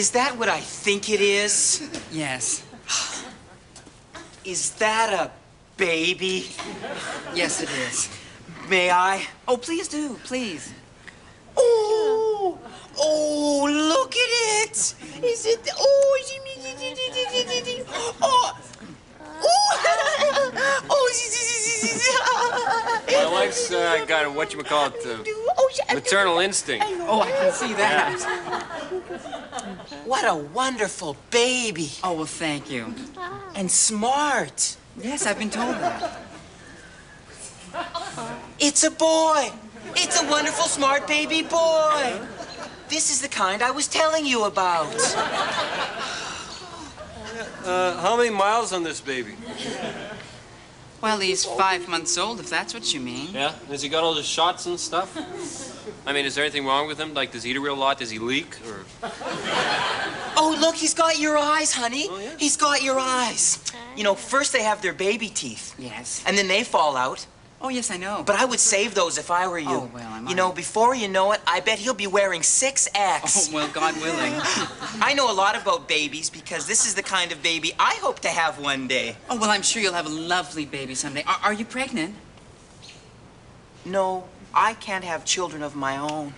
Is that what I think it is? Yes. Is that a baby? Yes, it is. May I? Oh, please do, please. Oh! Oh, look at it! Is it... Oh! Oh! Oh! Oh! My wife's got a whatchamacallit maternal instinct. Oh, I can see that. Yeah. What a wonderful baby. Oh, well, thank you. And smart. Yes, I've been told that. It's a boy. It's a wonderful, smart baby boy. This is the kind I was telling you about. How many miles on this baby? Well, he's 5 months old, if that's what you mean. Yeah? Has he got all the shots and stuff? I mean, is there anything wrong with him? Like, does he eat a real lot? Does he leak? Or... Oh, look, he's got your eyes, honey. Oh, yeah? He's got your eyes. You know, first they have their baby teeth. Yes. And then they fall out. Oh, yes, I know. But I would save those if I were you. Oh, well, I might. You know, before you know it, I bet he'll be wearing 6X. Oh, well, God willing. I know a lot about babies because this is the kind of baby I hope to have one day. Oh, well, I'm sure you'll have a lovely baby someday. Are you pregnant? No, I can't have children of my own.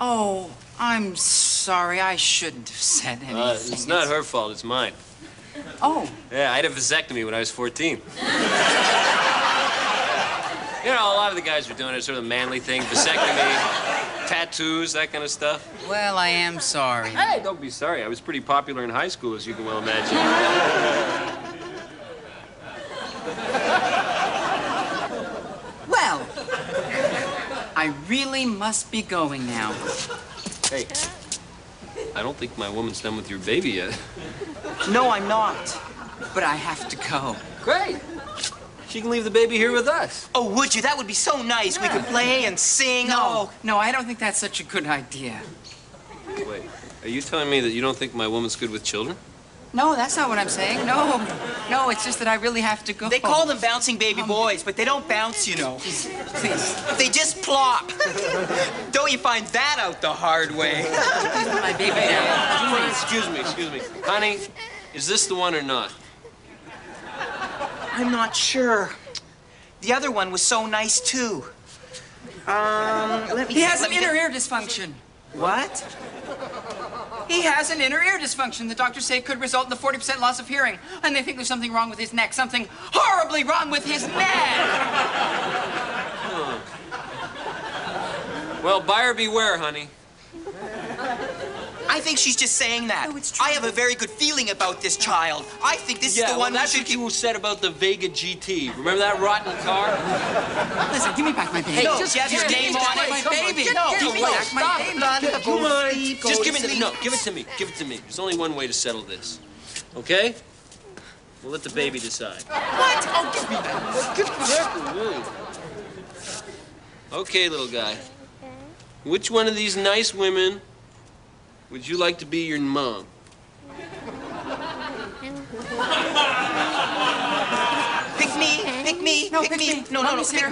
Oh, I'm sorry. I shouldn't have said anything. It's not her fault. It's mine. Oh. Yeah, I had a vasectomy when I was 14. You know, a lot of the guys are doing it, sort of manly thing, vasectomy, tattoos, that kind of stuff. Well, I am sorry. Hey, don't be sorry. I was pretty popular in high school, as you can well imagine. Well, I really must be going now. Hey, I don't think my woman's done with your baby yet. No, I'm not. But I have to go. Great. She can leave the baby here with us. Oh, would you? That would be so nice. Yeah. We could play and sing. No, no, I don't think that's such a good idea. Wait, are you telling me that you don't think my woman's good with children? No, that's not what I'm saying. No, no, it's just that I really have to go. They call them bouncing baby boys, but they don't bounce, you know. Please. They just plop. Don't you find that out the hard way? My baby. Hey, excuse me. Honey, is this the one or not? I'm not sure. The other one was so nice, too. He has an inner ear dysfunction. What? He has an inner ear dysfunction. The doctors say it could result in a 40% loss of hearing. And they think there's something wrong with his neck. Something horribly wrong with his neck. Well, buyer beware, honey. I think she's just saying that. No, I have a very good feeling about this child. I think this is the one that should get... Yeah, that's what you said about the Vega GT. Remember that rotten car? Listen, give me back my baby. Hey, no, just get his name on it. My baby. No, give me back my baby. Come on. Just give it to me. No, give it to me. Give it to me. There's only one way to settle this. Okay? We'll let the baby decide. What? Oh, give me that. Okay, little guy. Which one of these nice women... would you like to be your mom? Pick me. No, pick me. No, pick me. Pick me. No, over here.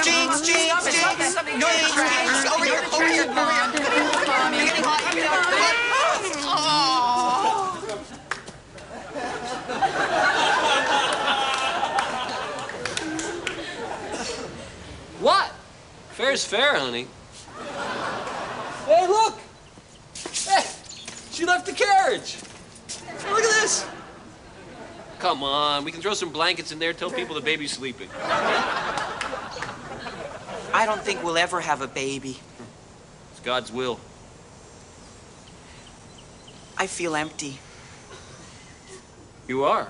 Jinx. No, Jinx. Over here. You're getting hot. Oh. What? Fair's fair, honey. Hey, look! Hey! She left the carriage! Hey, look at this! Come on, we can throw some blankets in there, tell people the baby's sleeping. I don't think we'll ever have a baby. It's God's will. I feel empty. You are.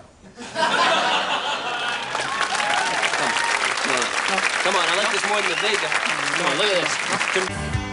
Come on, I like this more than the Vega. Come on, look at this.